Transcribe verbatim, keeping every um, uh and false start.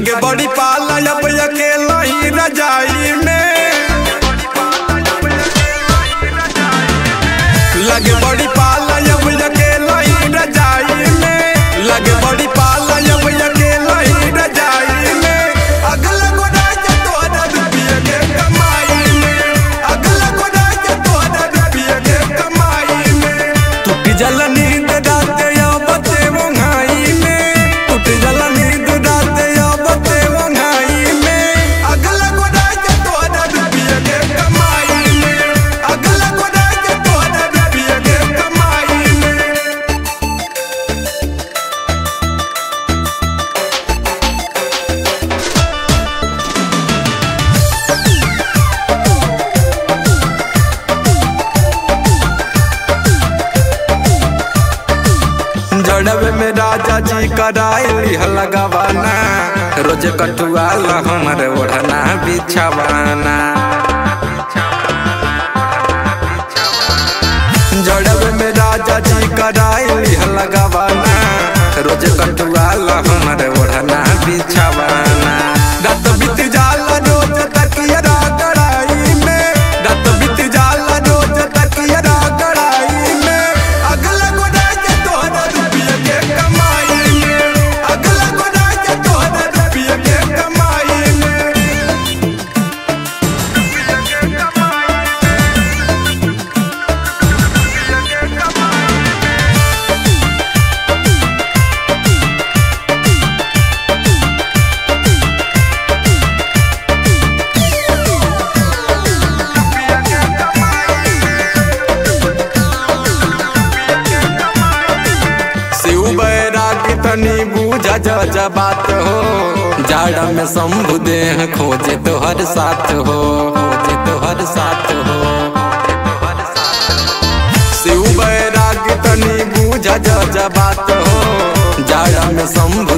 आगे बड़ी पालन अब अकेला ही रजाई में, लागे बड़ी पालन अब अकेला ही रजाई में, लागे बड़ी पालन अब अकेला ही रजाई में। अगला गोदा से तोहरा रुपया के कमाई में, अगला गोदा से तोहरा रुपया के कमाई में। टूट जाला नींद रात अबते मंगाई में, टूट जाला नींद रात अबते मंगाई में। अगला गोदा से तोहरा रुपया के कमाई में, अगला गोदा से तोहरा रुपया के कमाई में। जड़वे में राजा जी करायली लगावाना, रोज कटुआ हमारे ओढ़ना बिछवाना। जड़वे में राजा जी करायली लगावाना, रोज कटुआ हमारे ओढ़ना बिछवाना। रात बीत जाला रोज तकिया गड़ाई में, रात बीत जाला रोज तकिया गड़ाई में। अगला गोदा से तोहरा रुपया के कमाई में, अगला गोदा से तोहरा रुपया के कमाई में। शिव बैरागी तनी बूझा जा बात हो, जाड़ा में शंभु देह खोजे तोहर साथ हो, खोजे तोहर साथ हो। शिव बैरागी तनी बूझा जा बात हो, जाड़ा में शंभु